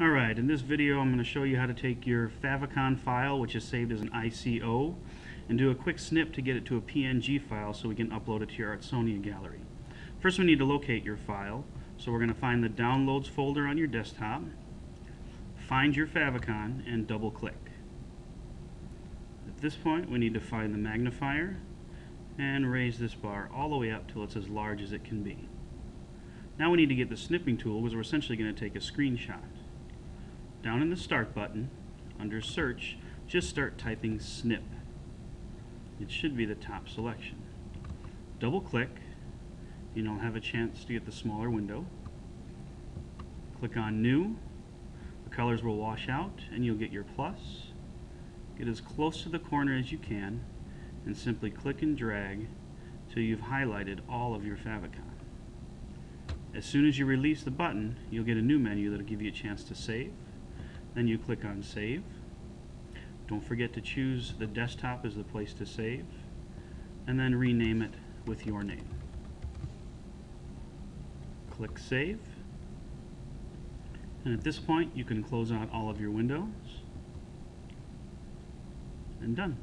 Alright, in this video I'm going to show you how to take your Favicon file, which is saved as an ICO, and do a quick snip to get it to a PNG file so we can upload it to your Artsonia gallery. First we need to locate your file, so we're going to find the Downloads folder on your desktop, find your Favicon, and double click. At this point we need to find the magnifier and raise this bar all the way up till it's as large as it can be. Now we need to get the Snipping Tool, because we're essentially going to take a screenshot. Down in the Start button, under Search, just start typing Snip. It should be the top selection. Double click, and you'll have a chance to get the smaller window. Click on New, the colors will wash out, and you'll get your plus. Get as close to the corner as you can, and simply click and drag till you've highlighted all of your favicon. As soon as you release the button, you'll get a new menu that'll give you a chance to save. Then you click on Save. Don't forget to choose the desktop as the place to save, and then rename it with your name. Click Save, and at this point you can close out all of your windows, and done.